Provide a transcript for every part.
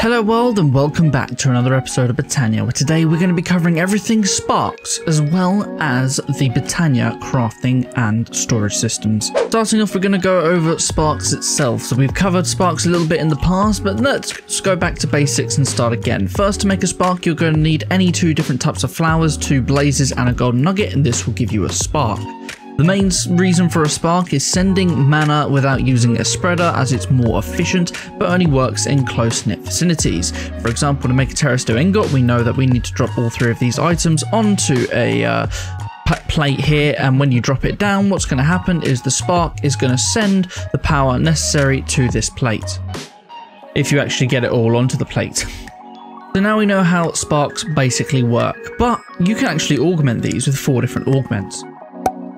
Hello world and welcome back to another episode of Botania, where today we're going to be covering everything sparks as well as the Botania crafting and storage systems. Starting off, we're going to go over sparks itself. So we've covered sparks a little bit in the past, but let's go back to basics and start again. First, to make a spark, you're going to need any two different types of flowers, two blazes and a golden nugget, and this will give you a spark. The main reason for a spark is sending mana without using a spreader, as it's more efficient but only works in close-knit vicinities. For example, to make a terrasteel ingot, we know that we need to drop all three of these items onto a plate here, and when you drop it down, what's going to happen is the spark is going to send the power necessary to this plate, if you actually get it all onto the plate. So now we know how sparks basically work, but you can actually augment these with four different augments.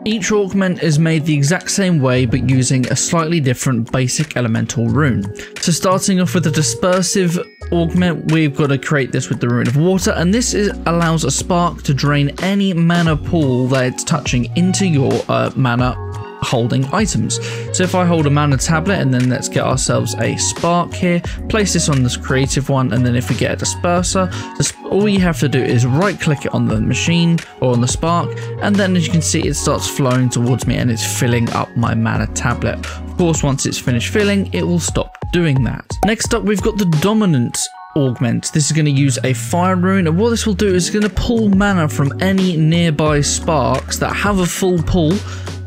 Each augment is made the exact same way, but using a slightly different basic elemental rune. So starting off with the dispersive augment, we've got to create this with the rune of water, and this allows a spark to drain any mana pool that it's touching into your mana holding items. So if I hold a mana tablet, and then let's get ourselves a spark here, place this on this creative one, and then if we get a disperser, all you have to do is right click it on the machine or on the spark, and then as you can see, it starts flowing towards me and it's filling up my mana tablet. Of course, once it's finished filling, it will stop doing that. Next up, we've got the dominance augment. This is going to use a fire rune, and what this will do is it's going to pull mana from any nearby sparks that have a full pull,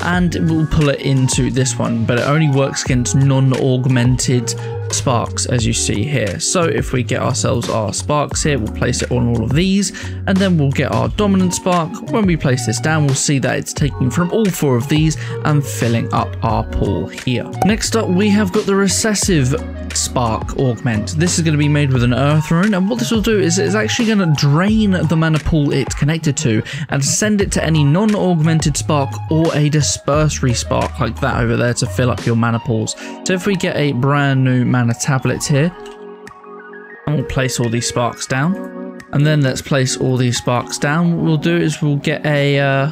and it will pull it into this one, but it only works against non-augmented sparks, as you see here. So if we get ourselves our sparks here, we'll place it on all of these, and then we'll get our dominant spark. When we place this down, we'll see that it's taking from all four of these and filling up our pool here. Next up, we have got the recessive spark augment. This is going to be made with an earth rune, and what this will do is it's actually going to drain the mana pool it's connected to and send it to any non-augmented spark or a dispersory spark like that over there to fill up your mana pools. So if we get a brand new mana tablet here, and we'll place all these sparks down, and then let's place all these sparks down, what we'll do is we'll get a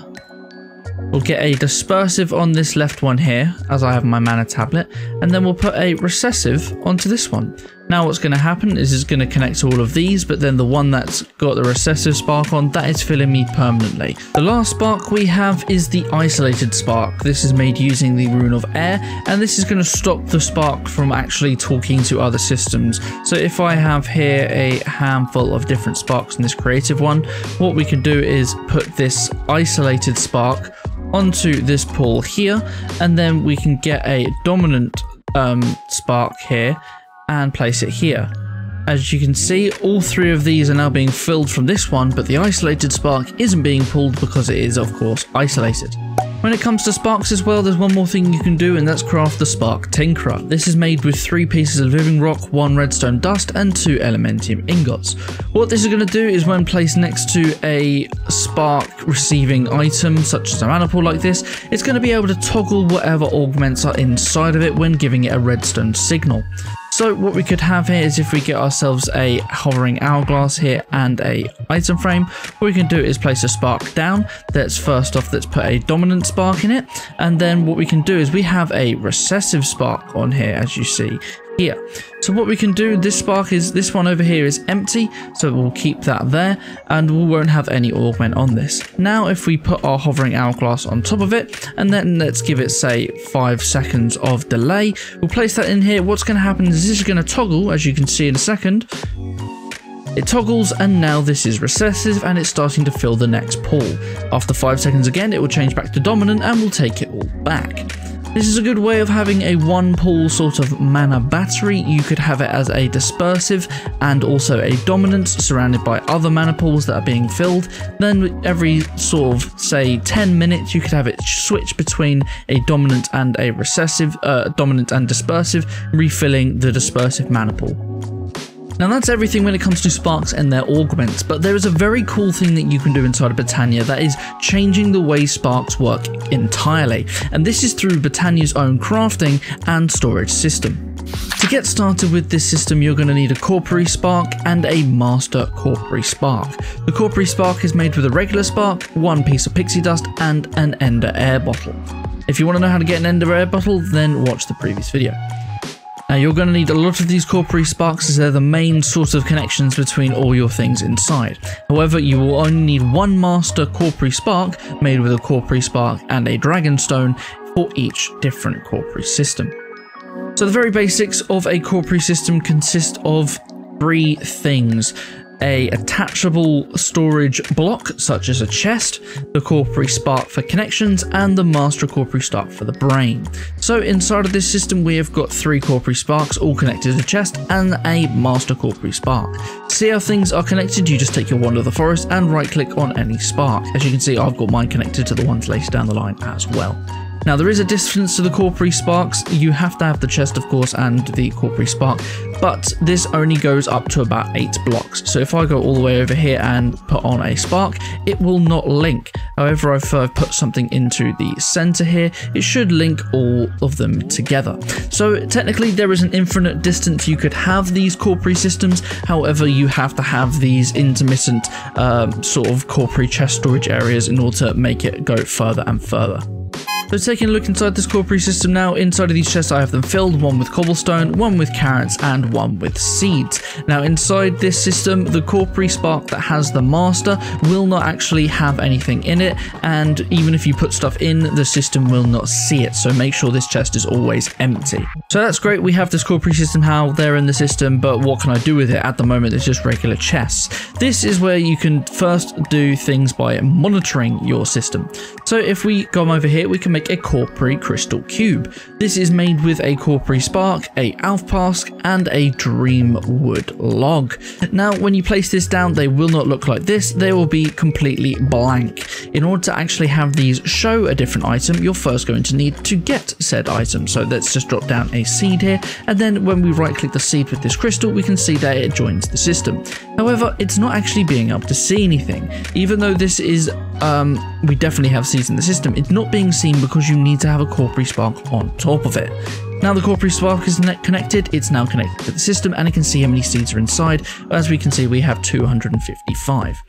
dispersive on this left one here, as I have my mana tablet, and then we'll put a recessive onto this one. Now what's going to happen is it's going to connect to all of these, but then the one that's got the recessive spark on, that is filling me permanently. The last spark we have is the isolated spark. This is made using the rune of air, and this is going to stop the spark from actually talking to other systems. So if I have here a handful of different sparks in this creative one, what we can do is put this isolated spark onto this pool here, and then we can get a dominant spark here and place it here. As you can see, all three of these are now being filled from this one, but the isolated spark isn't being pulled because it is, of course, isolated. When it comes to sparks as well, there's one more thing you can do, and that's craft the spark tinkerer. This is made with three pieces of living rock, one redstone dust and two elementium ingots. What this is going to do is when placed next to a spark receiving item, such as a mana pool like this, it's going to be able to toggle whatever augments are inside of it when giving it a redstone signal. So what we could have here is if we get ourselves a hovering hourglass here and a item frame, what we can do is place a spark down. That's first off, let's put a dominant spark in it, and then what we can do is we have a recessive spark on here, as you see here. So what we can do, this spark is, this one over here is empty, so we'll keep that there and we won't have any augment on this. Now if we put our hovering hourglass on top of it, and then let's give it say 5 seconds of delay, we'll place that in here. What's going to happen is this is going to toggle, as you can see in a second. It toggles, and now this is recessive and it's starting to fill the next pool. After 5 seconds again, it will change back to dominant and we'll take it all back. This is a good way of having a one pool sort of mana battery. You could have it as a dispersive and also a dominance surrounded by other mana pools that are being filled. Then every sort of say 10 minutes, you could have it switch between a dominant and a recessive, dominant and dispersive, refilling the dispersive mana pool. Now that's everything when it comes to sparks and their augments, but there is a very cool thing that you can do inside of Botania that is changing the way sparks work entirely, and this is through Botania's own crafting and storage system. To get started with this system, you're going to need a corporea spark and a master corporea spark. The corporea spark is made with a regular spark, one piece of pixie dust and an ender air bottle. If you want to know how to get an ender air bottle, then watch the previous video. Now you're going to need a lot of these corporea sparks as they're the main sort of connections between all your things inside. However, you will only need one master corporea spark made with a corporea spark and a dragonstone for each different corporea system. So the very basics of a corporea system consist of three things. A attachable storage block, such as a chest, the corporea spark for connections, and the master corporea spark for the brain. So inside of this system we have got three corporea sparks all connected to the chest and a master corporea spark. To see how things are connected, you just take your wand of the forest and right click on any spark. As you can see, I've got mine connected to the ones later down the line as well. Now there is a distance to the corporea sparks. You have to have the chest, of course, and the corporea spark, but this only goes up to about 8 blocks. So if I go all the way over here and put on a spark, it will not link. However, if I've put something into the center here, it should link all of them together. So technically there is an infinite distance you could have these corporea systems. However, you have to have these intermittent sort of corporea chest storage areas in order to make it go further and further. So taking a look inside this corporea system now, inside of these chests I have them filled, one with cobblestone, one with carrots, and one with seeds. Now inside this system, the corporea spark that has the master will not actually have anything in it, and even if you put stuff in, the system will not see it, so make sure this chest is always empty. So that's great, we have this corporea system how they're in the system, but what can I do with it? At the moment it's just regular chests. This is where you can first do things by monitoring your system. So if we go over here, we can make a Corporea Crystal Cube. This is made with a corporea spark, a Alf Pask, and a dreamwood log. Now when you place this down, they will not look like this, they will be completely blank. In order to actually have these show a different item, you're first going to need to get said item. So let's just drop down a seed here, and then when we right click the seed with this crystal, we can see that it joins the system. However, it's not actually being able to see anything. Even though this is we definitely have seeds in the system, it's not being seen because you need to have a corporea spark on top of it. Now the corporea spark is connected, it's now connected to the system, and it can see how many seeds are inside. As we can see, we have 255.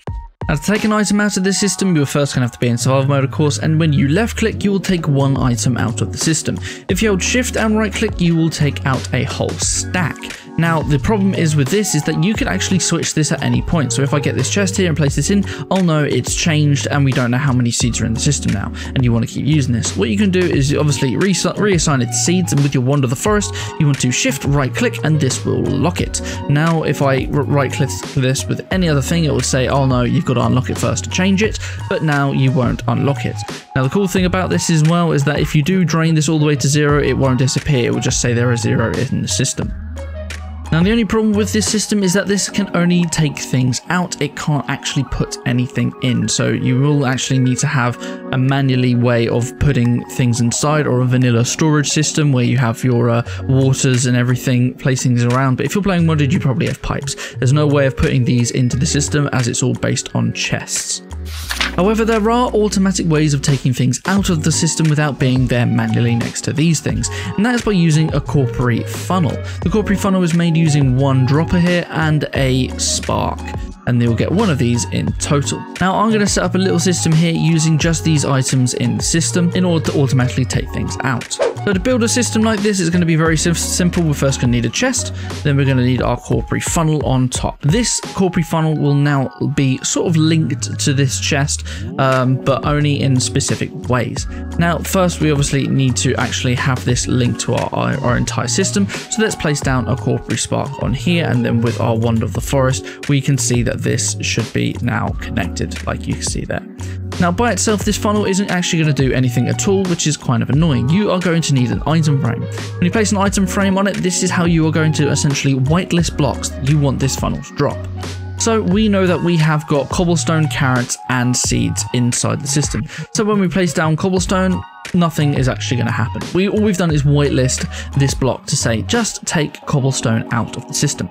Now to take an item out of this system, you're first going to have to be in survival mode, of course, and when you left click, you will take one item out of the system. If you hold shift and right click, you will take out a whole stack. Now the problem is with this is that you can actually switch this at any point. So if I get this chest here and place this in, I'll know it's changed and we don't know how many seeds are in the system now, and you want to keep using this. What you can do is you obviously reassign it to seeds, and with your wand of the forest you want to shift right click and this will lock it. Now if I right click this with any other thing, it will say, oh no, you've got to unlock it first to change it, but now you won't unlock it. Now the cool thing about this as well is that if you do drain this all the way to zero, it won't disappear, it will just say there are 0 in the system. Now the only problem with this system is that this can only take things out, it can't actually put anything in, so you will actually need to have a manually way of putting things inside, or a vanilla storage system where you have your waters and everything, placing these around. But if you're playing modded, you probably have pipes. There's no way of putting these into the system as it's all based on chests. However, there are automatic ways of taking things out of the system without being there manually next to these things, and that is by using a corporea funnel. The corporea funnel is made using one dropper here and a spark, and they will get one of these in total. Now I'm going to set up a little system here using just these items in the system in order to automatically take things out. So to build a system like this is going to be very simple. We're first going to need a chest, then we're going to need our corporea funnel on top. This corporea funnel will now be sort of linked to this chest, but only in specific ways. Now first we obviously need to actually have this linked to our entire system, so let's place down a corporea spark on here, and then with our wand of the forest we can see that this should be now connected, like you can see there. Now by itself this funnel isn't actually going to do anything at all, which is kind of annoying. You are going to need an item frame. When you place an item frame on it, this is how you are going to essentially whitelist blocks that you want this funnel to drop. So we know that we have got cobblestone, carrots, and seeds inside the system. So when we place down cobblestone, nothing is actually going to happen. All we've done is whitelist this block to say just take cobblestone out of the system.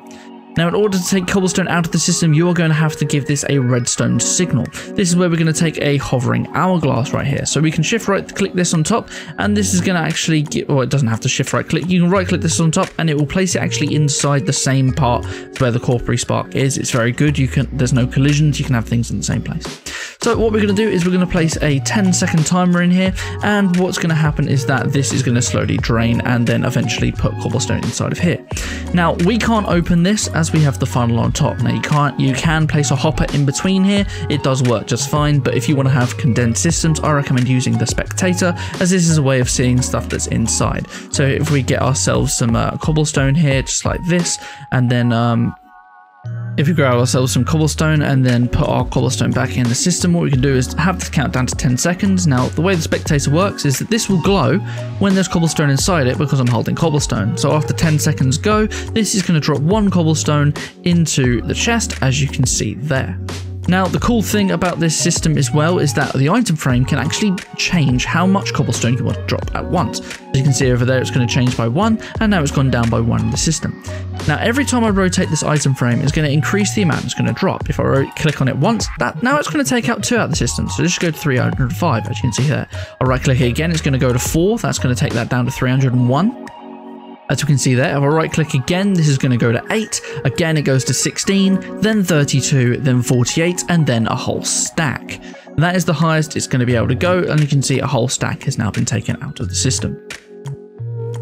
Now in order to take cobblestone out of the system, you are going to have to give this a redstone signal. This is where we're going to take a hovering hourglass right here. So we can shift right click this on top, and this is going to actually get, well, it doesn't have to shift right click, you can right click this on top and it will place it actually inside the same part where the corporea spark is. It's very good, there's no collisions, you can have things in the same place. So what we're going to do is we're going to place a 10-second timer in here, and what's going to happen is that this is going to slowly drain and then eventually put cobblestone inside of here. Now we can't open this as we have the funnel on top. Now you can place a hopper in between here. It does work just fine, but if you want to have condensed systems, I recommend using the spectator, as this is a way of seeing stuff that's inside. So if we get ourselves some cobblestone here, just like this, and then if we grab ourselves some cobblestone and then put our cobblestone back in the system, what we can do is have this count down to 10 seconds. Now, the way the spectator works is that this will glow when there's cobblestone inside it because I'm holding cobblestone. So after 10 seconds go, this is going to drop one cobblestone into the chest, as you can see there. Now, the cool thing about this system as well is that the item frame can actually change how much cobblestone you want to drop at once. As you can see over there, it's going to change by one, and now it's gone down by one in the system. Now, every time I rotate this item frame, it's going to increase the amount it's going to drop. If I click on it once, now it's going to take out 2 out of the system, so just go to 305, as you can see there. I'll right-click it again, it's going to go to 4, that's going to take that down to 301. As we can see there, if I right click again, this is going to go to 8, again it goes to 16, then 32, then 48, and then a whole stack. And that is the highest it's going to be able to go, and you can see a whole stack has now been taken out of the system.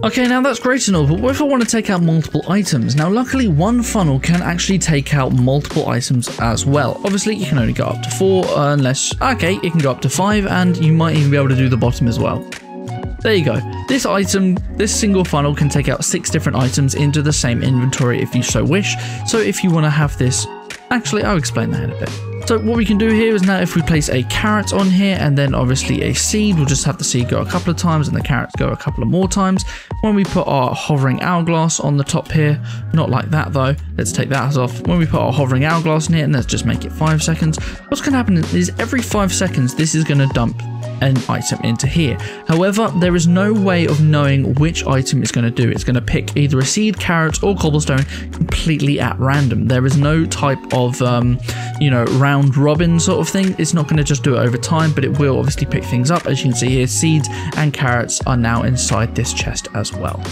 Okay, now that's great and all, but what if I want to take out multiple items? Now luckily one funnel can actually take out multiple items as well. Obviously you can only go up to 4 unless, okay, it can go up to 5, and you might even be able to do the bottom as well. There you go. This single funnel can take out 6 different items into the same inventory if you so wish. So if you want to have this, actually I'll explain that in a bit. So what we can do here is now if we place a carrot on here and then obviously a seed, we'll just have the seed go a couple of times and the carrots go a couple of more times. When we put our hovering hourglass on the top here, not like that though, let's take that off. When we put our hovering hourglass in here, and let's just make it 5 seconds, what's going to happen is every 5 seconds this is going to dump an item into here. However, there is no way of knowing which item it's going to do. It's going to pick either a seed, carrot, or cobblestone completely at random. There is no type of, you know, round robin sort of thing. It's not going to just do it over time, but it will obviously pick things up. As you can see here, seeds and carrots are now inside this chest as well.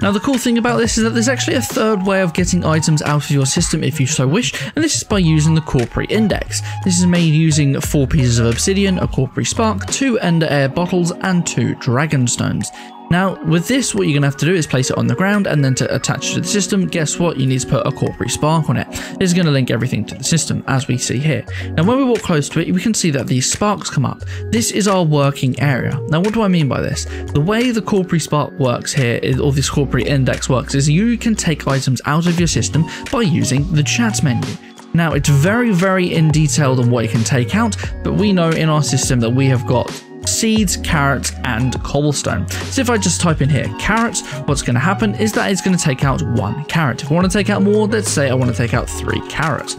Now the cool thing about this is that there's actually a third way of getting items out of your system if you so wish, and this is by using the Corporea Index. This is made using 4 pieces of obsidian, a corporea spark, 2 ender air bottles, and 2 dragon stones. Now with this, what you're going to have to do is place it on the ground, and then to attach it to the system, guess what, you need to put a corporea spark on it. This is going to link everything to the system, as we see here. Now when we walk close to it, we can see that these sparks come up. This is our working area. Now what do I mean by this? The way the corporea spark works here, or this corporea index works, is you can take items out of your system by using the chat menu. Now it's very, very in detail on what you can take out, but we know in our system that we have got seeds, carrots, and cobblestone. So if I just type in here carrots, what's going to happen is that it's going to take out 1 carrot. If I want to take out more, let's say I want to take out 3 carrots.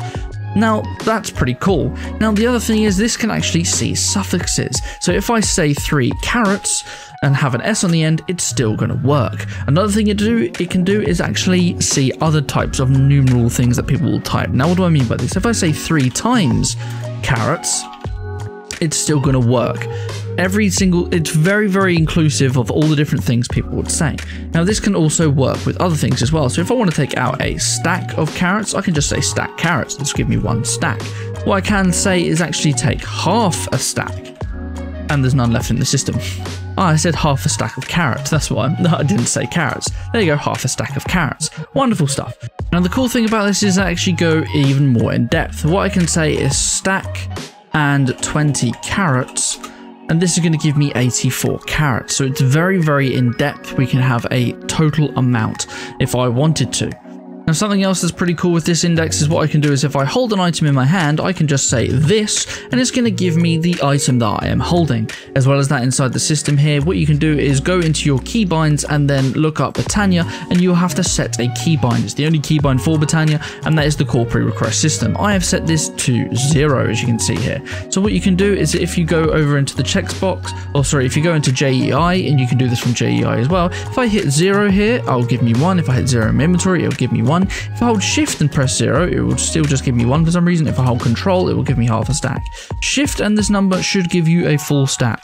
Now that's pretty cool. Now the other thing is this can actually see suffixes. So if I say 3 carrots and have an S on the end, it's still going to work. Another thing it can do is actually see other types of numeral things that people will type. Now what do I mean by this? If I say 3 times carrots, it's still going to work. It's very, very inclusive of all the different things people would say. Now this can also work with other things as well. So if I want to take out a stack of carrots, I can just say stack carrots. This will give me 1 stack. What I can say is actually take half a stack, and there's none left in the system. Ah, I said half a stack of carrots. That's why I didn't say carrots. There you go, half a stack of carrots. Wonderful stuff. Now the cool thing about this is I actually go even more in depth. What I can say is stack and 20 carrots. And this is going to give me 84 carrots. So it's very, very in depth. We can have a total amount if I wanted to. Now something else that's pretty cool with this index is what I can do is if I hold an item in my hand, I can just say this, and it's going to give me the item that I am holding. As well as that, inside the system here, what you can do is go into your keybinds and then look up Botania, and you'll have to set a keybind. It's the only keybind for Botania, and that is the corporea request system. I have set this to 0, as you can see here. So what you can do is if you go over into the checkbox, or sorry, if you go into JEI, and you can do this from JEI as well. If I hit 0 here, I'll give me 1. If I hit 0 in my inventory, it'll give me 1. If I hold shift and press 0, it will still just give me 1 for some reason. If I hold control, it will give me half a stack. Shift and this number should give you a full stack.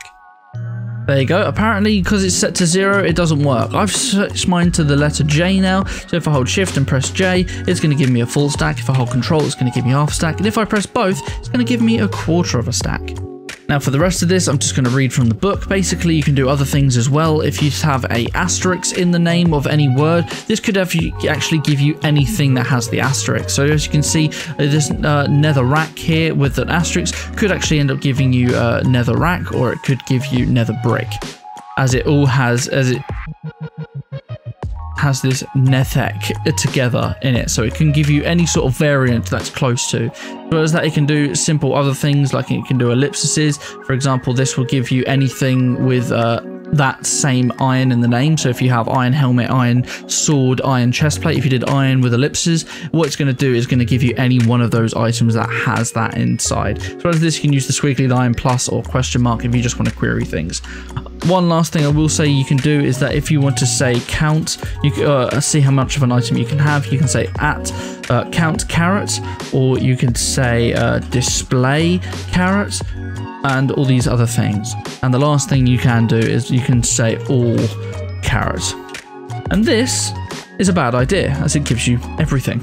There you go. Apparently, because it's set to 0, it doesn't work. I've switched mine to the letter J now. So if I hold shift and press J, it's going to give me a full stack. If I hold control, it's going to give me half a stack. And if I press both, it's going to give me a quarter of a stack. Now for the rest of this, I'm just going to read from the book. Basically, you can do other things as well. If you have a asterisk in the name of any word, this could actually give you anything that has the asterisk. So as you can see, this nether rack here with an asterisk could actually end up giving you nether rack, or it could give you nether brick, as it all has, as it has this nethek together in it, so it can give you any sort of variant that's close to. As well as that, it can do simple other things, like it can do ellipses. For example, this will give you anything with that same iron in the name. So if you have iron helmet, iron sword, iron chestplate, if you did iron with ellipses, what it's going to do is going to give you any one of those items that has that inside. As well as this, you can use the squiggly line, plus or question mark, if you just want to query things. One last thing I will say you can do is that if you want to say count, you can see how much of an item you can have. You can say at count carrots, or you can say display carrots, and all these other things. And the last thing you can do is you can say all carrots. And this is a bad idea, as it gives you everything.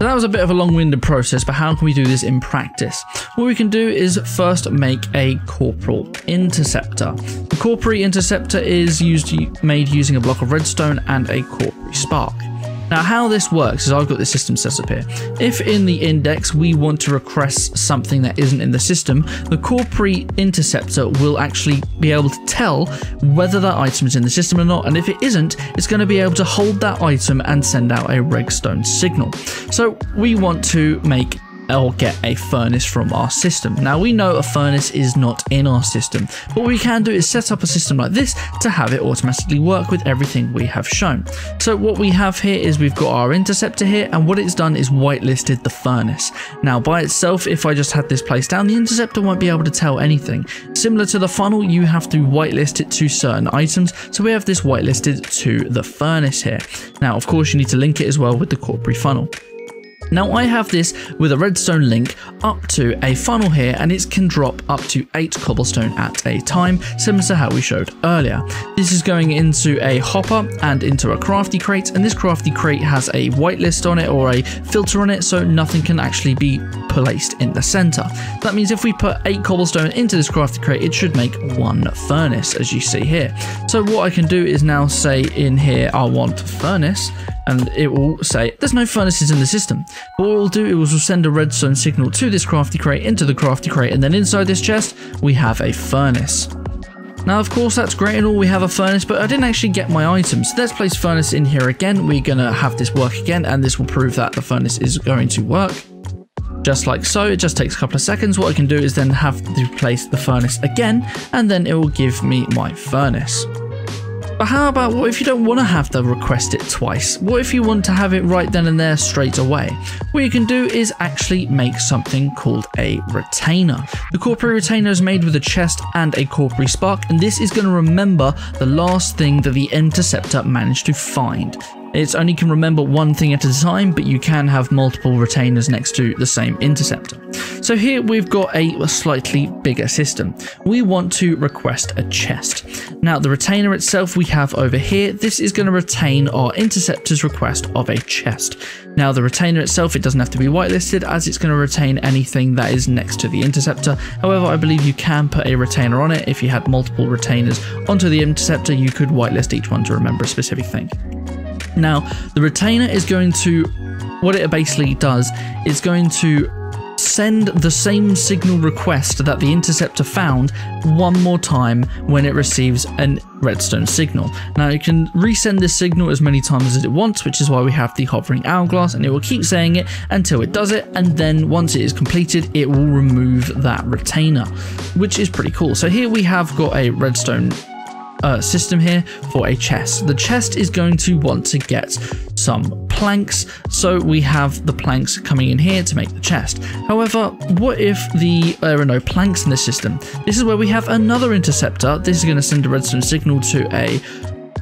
So that was a bit of a long-winded process, but how can we do this in practice? What we can do is first make a Corporea interceptor. The Corporea interceptor is made using a block of redstone and a Corporea spark. Now how this works is I've got this system set up here. If in the index we want to request something that isn't in the system, the Corporea interceptor will actually be able to tell whether that item is in the system or not, and if it isn't, it's going to be able to hold that item and send out a redstone signal. So we want to make or get a furnace from our system. Now we know a furnace is not in our system, but what we can do is set up a system like this to have it automatically work with everything we have shown. So what we have here is we've got our interceptor here, and what it's done is whitelisted the furnace. Now by itself, if I just had this placed down, the interceptor won't be able to tell anything. Similar to the funnel, you have to whitelist it to certain items, so we have this whitelisted to the furnace here. Now of course you need to link it as well with the Corporea funnel. Now I have this with a redstone link up to a funnel here, and it can drop up to 8 cobblestone at a time, similar to how we showed earlier. This is going into a hopper and into a crafty crate, and this crafty crate has a whitelist on it or a filter on it, so nothing can actually be placed in the center. That means if we put 8 cobblestone into this crafty crate, it should make one furnace, as you see here. So what I can do is now say in here, I want furnace, and it will say there's no furnaces in the system. But what we'll do is we'll send a redstone signal to this crafty crate, into the crafty crate, and then inside this chest we have a furnace. Now of course that's great and all, we have a furnace, but I didn't actually get my items. So let's place furnace in here again. We're gonna have this work again, and this will prove that the furnace is going to work. Just like so, it just takes a couple of seconds. What I can do is then have to place the furnace again, and then it will give me my furnace. But how about what if you don't want to have to request it twice? What if you want to have it right then and there straight away? What you can do is actually make something called a retainer. The Corporea retainer is made with a chest and a Corporea spark, and this is going to remember the last thing that the interceptor managed to find. It only can remember one thing at a time, but you can have multiple retainers next to the same interceptor. So here we've got a slightly bigger system. We want to request a chest. Now the retainer itself we have over here, this is going to retain our interceptor's request of a chest. Now the retainer itself, it doesn't have to be whitelisted, as it's going to retain anything that is next to the interceptor. However, I believe you can put a retainer on it. If you had multiple retainers onto the interceptor, you could whitelist each one to remember a specific thing. Now, the retainer is going to, what it basically does, is going to send the same signal request that the interceptor found one more time when it receives a redstone signal. Now you can resend this signal as many times as it wants, which is why we have the hovering hourglass, and it will keep saying it until it does it, and then once it is completed it will remove that retainer, which is pretty cool. So here we have got a redstone system here for a chest. The chest is going to want to get some planks, so we have the planks coming in here to make the chest. However, what if there are no planks in the system? This is where we have another interceptor. This is going to send a redstone signal to a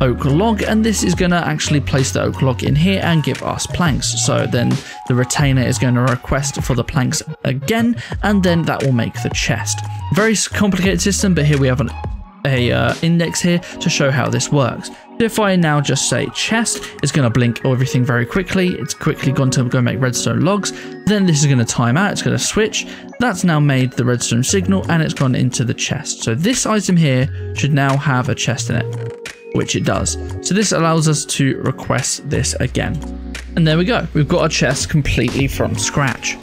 oak log, and this is going to actually place the oak log in here and give us planks. So then the retainer is going to request for the planks again, and then that will make the chest. Very complicated system, but here we have an a index here to show how this works. So if I now just say chest, it's going to blink everything very quickly. It's quickly gone to go make redstone logs. Then this is going to time out. It's going to switch. That's now made the redstone signal and it's gone into the chest. So this item here should now have a chest in it, which it does. So this allows us to request this again. And there we go. We've got our chest completely from scratch.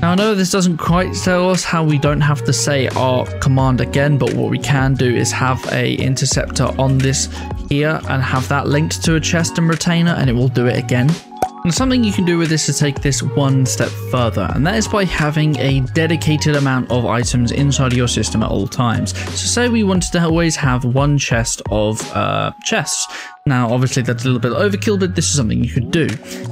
Now I know this doesn't quite tell us how we don't have to say our command again, but what we can do is have a interceptor on this here and have that linked to a chest and retainer and it will do it again. And something you can do with this is take this one step further, and that is by having a dedicated amount of items inside of your system at all times. So say we wanted to always have one chest of chests. Now obviously that's a little bit overkill, but this is something you could do.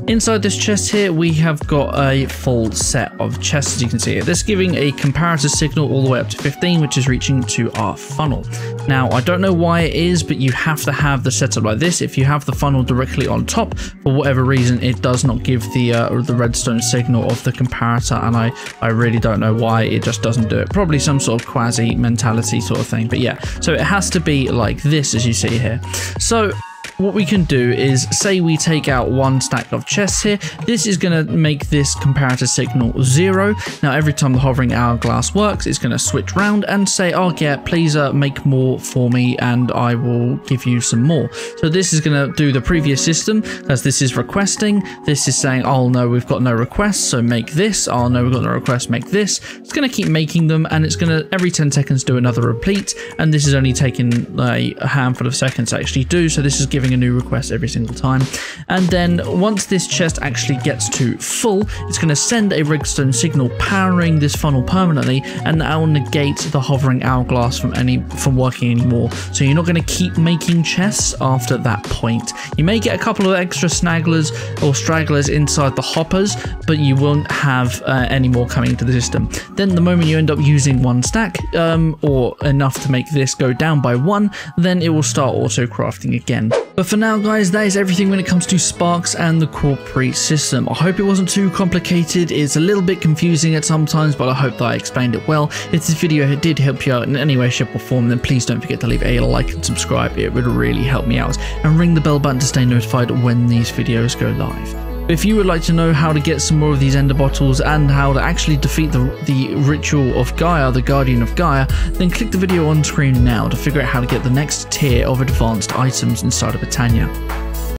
Inside this chest here we have got a full set of chests, as you can see here. This is giving a comparator signal all the way up to 15, which is reaching to our funnel. Now I don't know why it is, but you have to have the setup like this. If you have the funnel directly on top, for whatever reason it does not give the redstone signal of the comparator, and I really don't know why. It just doesn't do it. Probably some sort of quasi mentality sort of thing, but yeah, so it has to be like this, as you see here. So what we can do is say we take out one stack of chests here. This is going to make this comparator signal 0. Now every time the hovering hourglass works, it's going to switch round and say, oh yeah, please make more for me and I will give you some more. So this is going to do the previous system, as this is requesting. This is saying, oh no, we've got no requests, so make this. Oh no, we've got no requests, make this. It's going to keep making them, and it's going to every 10 seconds do another repeat, and this is only taking a handful of seconds to actually do. So this is giving a new request every single time, and then once this chest actually gets to full, it's going to send a redstone signal powering this funnel permanently, and that will negate the hovering hourglass from working anymore. So you're not going to keep making chests after that point. You may get a couple of extra snagglers or stragglers inside the hoppers, but you won't have any more coming into the system. Then the moment you end up using one stack or enough to make this go down by 1, then it will start auto crafting again. But for now guys, that is everything when it comes to sparks and the corporea system. I hope it wasn't too complicated. It's a little bit confusing at some times, but I hope that I explained it well. If this video did help you out in any way, shape or form, then please don't forget to leave a like and subscribe. It would really help me out. And ring the bell button to stay notified when these videos go live. If you would like to know how to get some more of these ender bottles and how to actually defeat the Ritual of Gaia, the Guardian of Gaia, then click the video on screen now to figure out how to get the next tier of advanced items inside of Botania.